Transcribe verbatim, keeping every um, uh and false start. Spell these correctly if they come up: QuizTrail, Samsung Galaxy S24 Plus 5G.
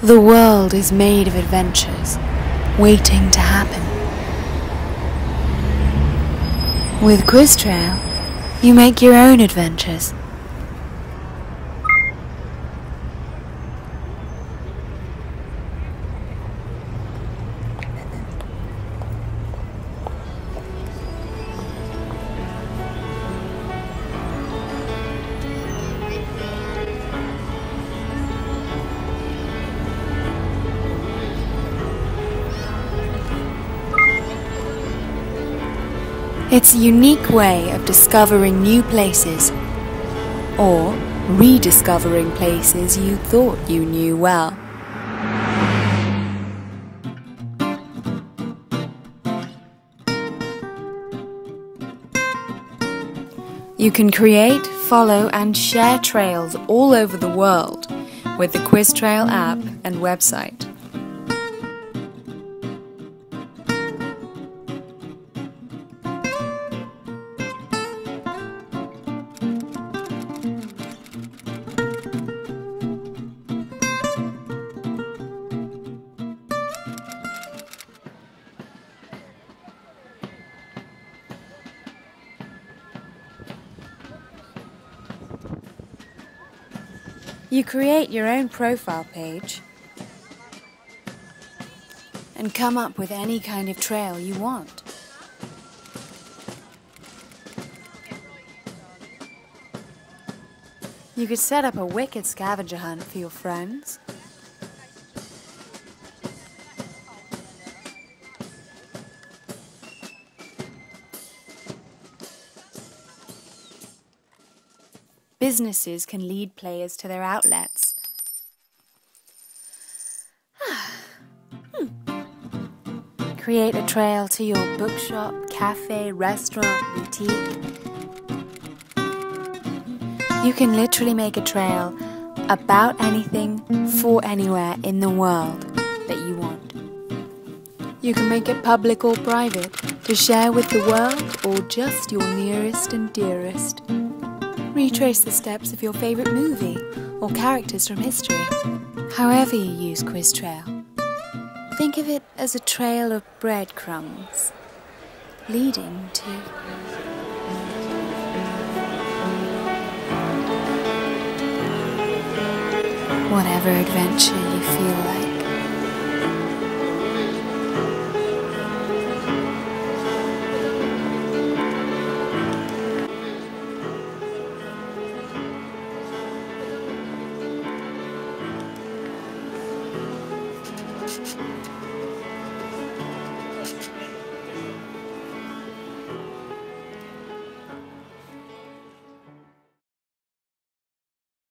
The world is made of adventures waiting to happen. With QuizTrail, you make your own adventures. It's a unique way of discovering new places, or rediscovering places you thought you knew well. You can create, follow and share trails all over the world with the QuizTrail app and website. You create your own profile page and come up with any kind of trail you want. You could set up a wicked scavenger hunt for your friends. Businesses can lead players to their outlets. hmm. Create a trail to your bookshop, cafe, restaurant, boutique. You can literally make a trail about anything for anywhere in the world that you want. You can make it public or private to share with the world or just your nearest and dearest. Retrace the steps of your favourite movie or characters from history. However you use QuizTrail, think of it as a trail of breadcrumbs leading to whatever adventure you feel like.